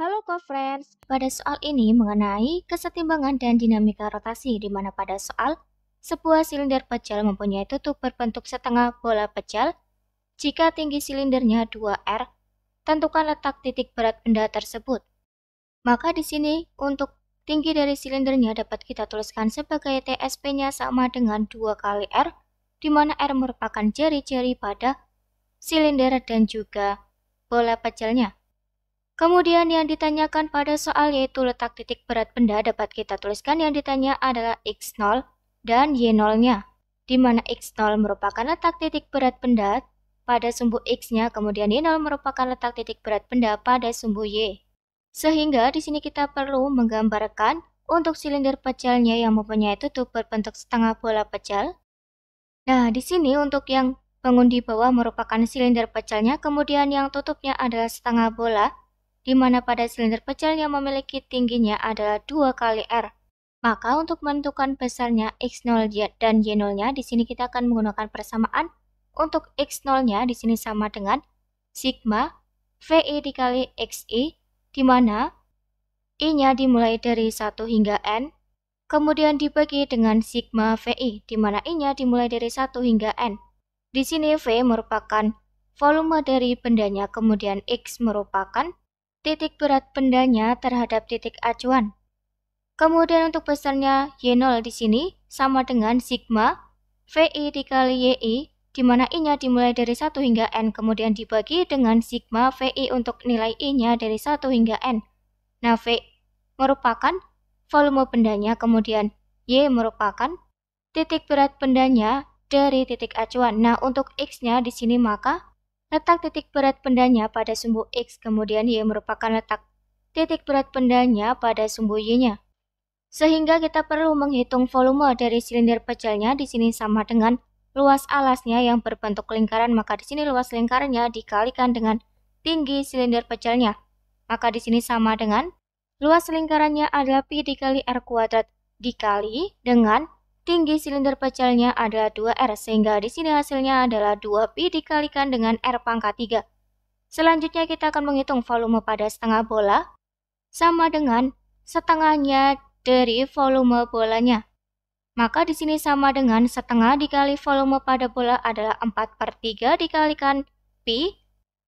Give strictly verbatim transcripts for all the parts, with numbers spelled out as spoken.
Halo co-friends, pada soal ini mengenai kesetimbangan dan dinamika rotasi, di mana pada soal sebuah silinder pejal mempunyai tutup berbentuk setengah bola pejal. Jika tinggi silindernya dua R, tentukan letak titik berat benda tersebut. Maka di sini untuk tinggi dari silindernya dapat kita tuliskan sebagai T S P-nya sama dengan dua kali R, di mana R merupakan jari-jari pada silinder dan juga bola pejalnya. Kemudian yang ditanyakan pada soal yaitu letak titik berat benda dapat kita tuliskan yang ditanya adalah X nol dan Y nol-nya, di mana X nol merupakan letak titik berat benda pada sumbu X-nya, kemudian Y nol merupakan letak titik berat benda pada sumbu Y. Sehingga di sini kita perlu menggambarkan untuk silinder pejalnya yang mempunyai tutup berbentuk setengah bola pejal. Nah, di sini untuk yang pengundi bawah merupakan silinder pejalnya, kemudian yang tutupnya adalah setengah bola, di mana pada silinder pejal yang memiliki tingginya adalah dua kali R. Maka untuk menentukan besarnya X nol dan Y nol-nya, di sini kita akan menggunakan persamaan. Untuk X nol-nya di sini sama dengan sigma V I dikali X I, di mana I-nya dimulai dari satu hingga N, kemudian dibagi dengan sigma V I, di mana I-nya dimulai dari satu hingga N. Di sini V merupakan volume dari bendanya, kemudian X merupakan titik berat bendanya terhadap titik acuan. Kemudian untuk besarnya Y nol di sini sama dengan sigma V I dikali Y I, di mana I-nya dimulai dari satu hingga N, kemudian dibagi dengan sigma V I untuk nilai I-nya dari satu hingga N. Nah, V merupakan volume bendanya, kemudian Y merupakan titik berat bendanya dari titik acuan. Nah, untuk X-nya di sini maka letak titik berat bendanya pada sumbu X, kemudian Y merupakan letak titik berat bendanya pada sumbu Y-nya. Sehingga kita perlu menghitung volume dari silinder pejalnya di sini sama dengan luas alasnya yang berbentuk lingkaran, maka di sini luas lingkarannya dikalikan dengan tinggi silinder pejalnya. Maka di sini sama dengan luas lingkarannya adalah pi dikali R kuadrat dikali dengan tinggi silinder pejalnya adalah dua R, sehingga di sini hasilnya adalah dua pi dikalikan dengan R pangkat tiga. Selanjutnya kita akan menghitung volume pada setengah bola sama dengan setengahnya dari volume bolanya. Maka di sini sama dengan setengah dikali volume pada bola adalah empat per tiga dikalikan pi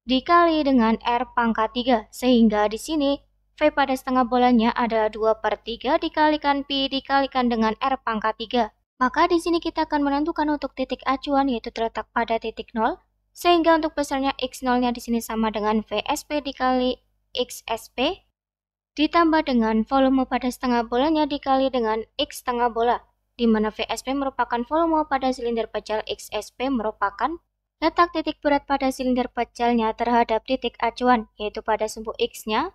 dikali dengan R pangkat tiga, sehingga di sini V pada setengah bolanya adalah dua per tiga dikalikan pi dikalikan dengan R pangkat tiga. Maka di sini kita akan menentukan untuk titik acuan yaitu terletak pada titik nol. Sehingga untuk besarnya X nol-nya di sini sama dengan V S P dikali X S P ditambah dengan volume pada setengah bolanya dikali dengan X setengah bola, di mana V S P merupakan volume pada silinder pejal, X S P merupakan letak titik berat pada silinder pejalnya terhadap titik acuan yaitu pada sumbu X-nya.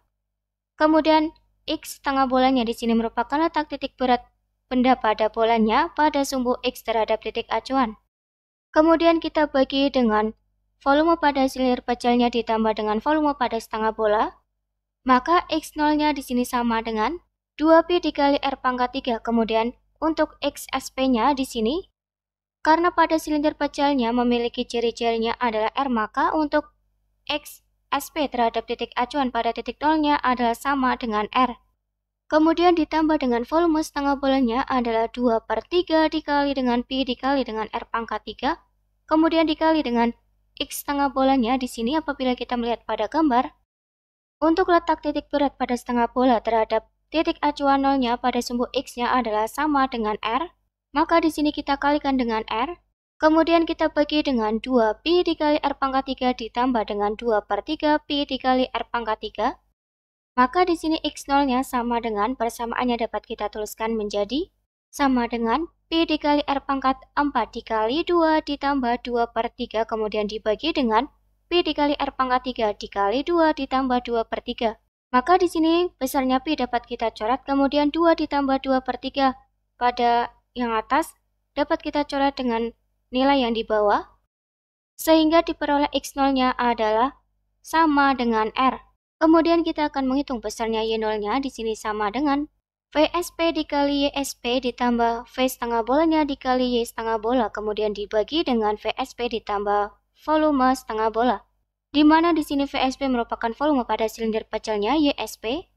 Kemudian X setengah bolanya di sini merupakan letak titik berat benda pada bolanya pada sumbu X terhadap titik acuan. Kemudian kita bagi dengan volume pada silinder pejalnya ditambah dengan volume pada setengah bola. Maka X nol-nya di sini sama dengan dua pi dikali R pangkat tiga. Kemudian untuk X S P-nya di sini, karena pada silinder pejalnya memiliki jari-jarinya adalah R, maka untuk X S P terhadap titik acuan pada titik nol-nya adalah sama dengan R. Kemudian ditambah dengan volume setengah bolanya adalah dua per tiga dikali dengan pi dikali dengan R pangkat tiga. Kemudian dikali dengan X setengah bolanya di sini apabila kita melihat pada gambar. Untuk letak titik berat pada setengah bola terhadap titik acuan nol-nya pada sumbu X-nya adalah sama dengan R. Maka di sini kita kalikan dengan R. Kemudian kita bagi dengan dua pi dikali R pangkat tiga ditambah dengan dua per tiga pi dikali R pangkat tiga. Maka di sini X nol-nya sama dengan persamaannya dapat kita tuliskan menjadi sama dengan pi dikali R pangkat empat dikali dua ditambah dua per tiga, kemudian dibagi dengan pi dikali R pangkat tiga dikali dua ditambah dua per tiga. Maka di sini besarnya pi dapat kita coret, kemudian dua ditambah dua per tiga pada yang atas dapat kita coret dengan nilai yang di bawah, sehingga diperoleh X nol-nya adalah sama dengan R. Kemudian kita akan menghitung besarnya Y nol-nya di sini sama dengan V S P dikali Y S P ditambah V setengah bolanya dikali Y setengah bola, kemudian dibagi dengan V S P ditambah volume setengah bola. di mana di sini V S P merupakan volume pada silinder pacelnya, Y S P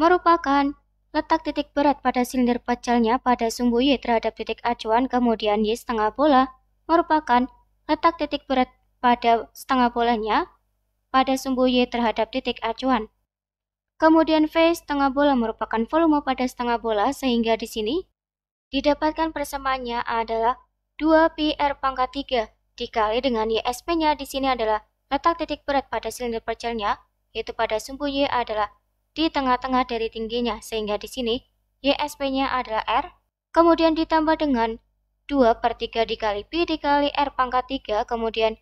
merupakan letak titik berat pada silinder pacelnya pada sumbu Y terhadap titik acuan, kemudian Y setengah bola merupakan letak titik berat pada setengah bolanya pada sumbu Y terhadap titik acuan. Kemudian V setengah bola merupakan volume pada setengah bola, sehingga di sini didapatkan persamaannya adalah dua pi R pangkat tiga dikali dengan Y S P-nya di sini adalah letak titik berat pada silinder percelnya, yaitu pada sumbu Y adalah di tengah-tengah dari tingginya, sehingga di sini Y S P-nya adalah R, kemudian ditambah dengan dua per tiga dikali Pi dikali R pangkat tiga, kemudian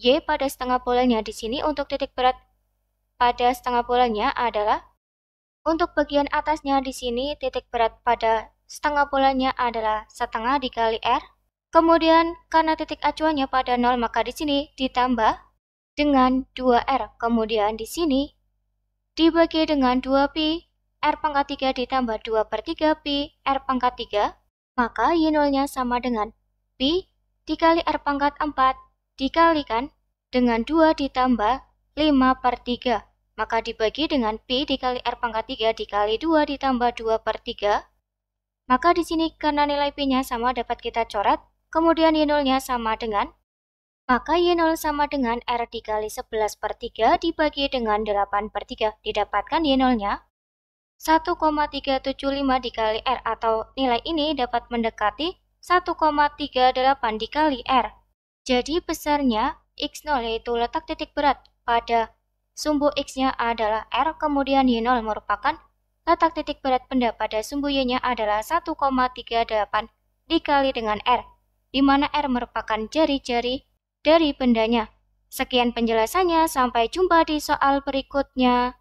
Y pada setengah bolanya di sini untuk titik berat pada setengah bolanya adalah, untuk bagian atasnya di sini titik berat pada setengah bolanya adalah setengah dikali R, kemudian karena titik acuannya pada nol maka di sini ditambah dengan dua R, kemudian di sini dibagi dengan dua pi R pangkat tiga ditambah dua per tiga pi R pangkat tiga, maka Y nolnya sama dengan Pi dikali R pangkat empat dikalikan dengan dua ditambah lima per tiga, maka dibagi dengan Pi dikali R pangkat tiga dikali dua ditambah dua per tiga, maka di sini karena nilai Pi-nya sama dapat kita coret, kemudian Y nol-nya sama dengan, maka Y nol sama dengan R dikali sebelas per tiga dibagi dengan delapan per tiga, didapatkan Y nol-nya satu koma tiga tujuh lima dikali R, atau nilai ini dapat mendekati satu koma tiga delapan dikali R. Jadi besarnya X nol, yaitu letak titik berat pada sumbu X-nya adalah R, kemudian Y nol merupakan letak titik berat benda pada sumbu Y-nya adalah satu koma tiga delapan dikali dengan R, di mana R merupakan jari-jari dari bendanya. Sekian penjelasannya, sampai jumpa di soal berikutnya.